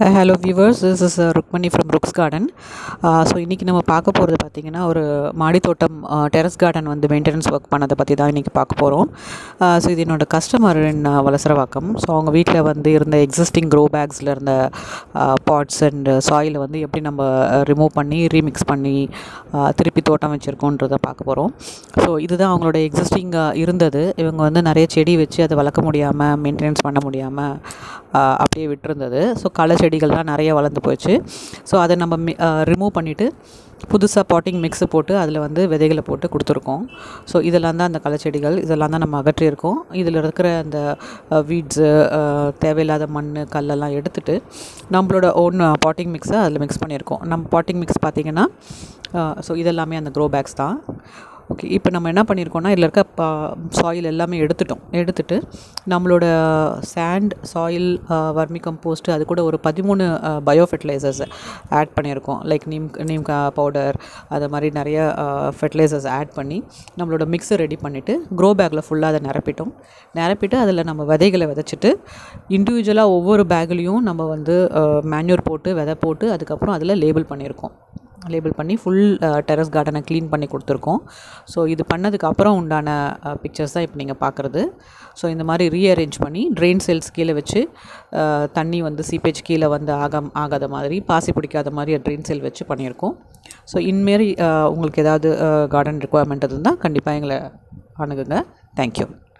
Hello viewers, this is Rukmani from Ruks Garden. So இன்னைக்கு நம்ம பார்க்க போறது பாத்தீங்கன்னா ஒரு மாடி தோட்டம் டெரஸ் கார்டன் வந்து மெயின்டனன்ஸ் வர்க் பண்ணத பத்தி தான் இன்னைக்கு பார்க்க போறோம். So இது என்னோட கஸ்டமர் வலசரவாக்கம். So அவங்க வீட்ல வந்து இருந்த எக்ஸிஸ்டிங் grow bagsல இருந்த pots and soil வந்து எப்படி நம்ம ரிமூவ் பண்ணி ரீமிக்ஸ் பண்ணி திருப்பி தோட்டம் வெச்சிருக்கோம்ன்றத பார்க்க போறோம். So இதுதான் அவங்களோட எக்ஸிஸ்டிங் இருந்தது. இவங்க வந்து நிறைய செடி வெச்சு அத வளக்க முடியாம மெயின்டனன்ஸ் பண்ண முடியாம அப்படியே விட்டுருந்தது. So கலர் செடிகள் தான் நிறைய வளந்து போச்சு சோ அத நம்ம ரிமூவ் பண்ணிட்டு புதுசா பாட்டிங் மிக்ஸ் போட்டு அதுல வந்து விதைகளை போட்டு கொடுத்துறோம் சோ இதெல்லாம் தான் அந்த கலர் செடிகள் இதெல்லாம் தான் நம்ம அகற்றி இருக்கோம் இதில இருக்கிற அந்த வீட்ஸ் தேவையில்லாத மண் கல்ல எல்லாம் எடுத்துட்டு நம்மளோட ஓன் பாட்டிங் மிக்ஸ் அதுல மிக்ஸ் பண்ணியிருக்கோம் நம்ம பாட்டிங் மிக்ஸ் பாத்தீங்கன்னா சோ இதெல்லாம் அந்த grow bags தான் ஓகே இப்போ நம்ம என்ன பண்ணிருக்கோம்னா இதல இருக்க soil எல்லாமே எடுத்துட்டு நம்மளோட sand soil vermicompost அது கூட ஒரு 13 biofertilizers ஆட் பண்ணிருக்கோம் லைக் neem powder அத மாதிரி நிறைய fertilizers ஆட் பண்ணி நம்மளோட mix ரெடி பண்ணிட்டு grow bagல ஃபுல்லா அத நிரப்பிட்டு அதுல நம்ம விதைகளை விதைச்சிட்டு இன்டிவிஜுவலா ஒவ்வொரு bagலயும் நம்ம வந்து manure போட்டு விதை போட்டு அதுக்கு அப்புறம் அதுல லேபிள் பண்ணி ஃபுல் டெரஸ் கார்டனை க்ளீன் பண்ணி கொடுத்துறோம் சோ இது பண்ணதுக்கு அப்புறம் உண்டான பிக்சர்ஸ் தான் இப்போ நீங்க பார்க்கிறது சோ இந்த மாதிரி ரீஅரேஞ்ச் பண்ணி ட்ரெயின் செல்ஸ் கீழ வெச்சு தண்ணி வந்து சீபேஜ் கீழ வந்து ஆகாத மாதிரி பாசி பிடிக்காத மாதிரி ட்ரெயின் செல் வெச்சு பண்ணியிருக்கோம் சோ இன்மேரி உங்களுக்கு ஏதாவது கார்டன் ரிக்வயர்மென்ட் இருந்தா கண்டிப்பா எங்களை அணுகுங்க Thank you